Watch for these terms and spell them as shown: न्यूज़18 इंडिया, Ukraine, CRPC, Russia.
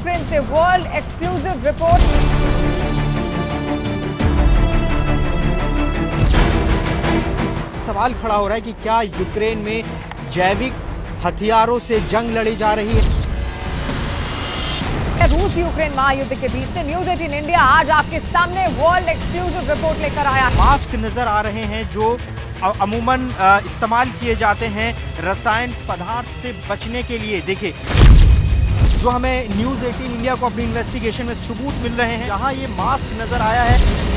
Ukraine से world exclusive report. सवाल खड़ा हो रहा है कि क्या यूक्रेन में जैविक हथियारों से जंग लड़ी जा रही है। रूस यूक्रेन महायुद्ध के बीच से न्यूज़18 इंडिया आज आपके सामने वर्ल्ड एक्सक्लूसिव रिपोर्ट लेकर आया। मास्क नजर आ रहे हैं जो अमूमन इस्तेमाल किए जाते हैं रसायन पदार्थ से बचने के लिए। देखिए जो हमें न्यूज़18 इंडिया को अपनी इन्वेस्टिगेशन में सबूत मिल रहे हैं, यहाँ ये मास्क नजर आया है।